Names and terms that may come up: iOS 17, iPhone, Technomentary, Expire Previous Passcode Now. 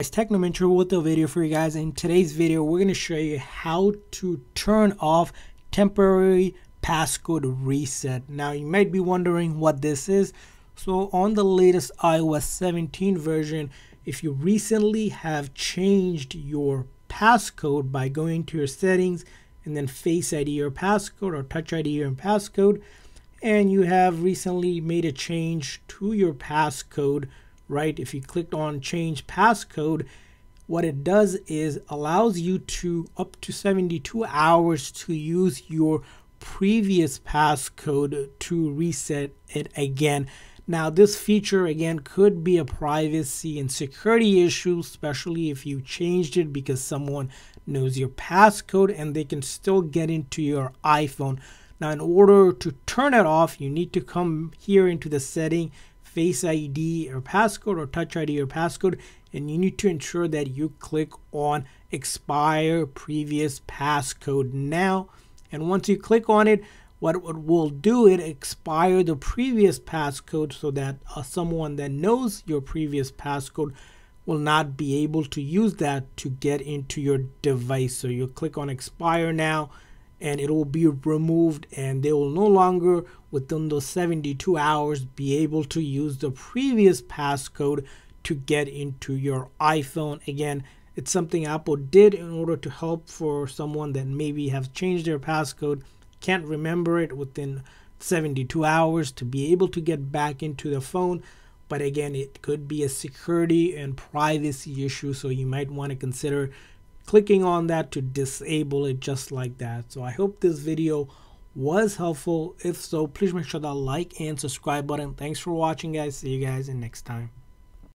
It's Technomentary with a video for you guys. In today's video, we're going to show you how to turn off temporary passcode reset. Now, you might be wondering what this is. So on the latest iOS 17 version, if you recently have changed your passcode by going to your settings and then Face ID or passcode or Touch ID or passcode, and you have recently made a change to your passcode, right? If you clicked on change passcode, what it does is allows you to up to 72 hours to use your previous passcode to reset it again. Now, this feature again could be a privacy and security issue, especially if you changed it because someone knows your passcode and they can still get into your iPhone. Now, in order to turn it off, you need to come here into the setting, Face ID or passcode or Touch ID or passcode, and you need to ensure that you click on Expire Previous Passcode Now. And once you click on it, what it will do, it expire the previous passcode so that someone that knows your previous passcode will not be able to use that to get into your device. So you click on Expire Now, and it will be removed, and they will no longer within those 72 hours be able to use the previous passcode to get into your iPhone. Again, it's something Apple did in order to help for someone that maybe have changed their passcode, can't remember it within 72 hours to be able to get back into the phone. But again, it could be a security and privacy issue, so you might want to consider clicking on that to disable it just like that. So I hope this video was helpful. If so, please make sure that like and subscribe button. Thanks for watching, guys. See you guys in next time.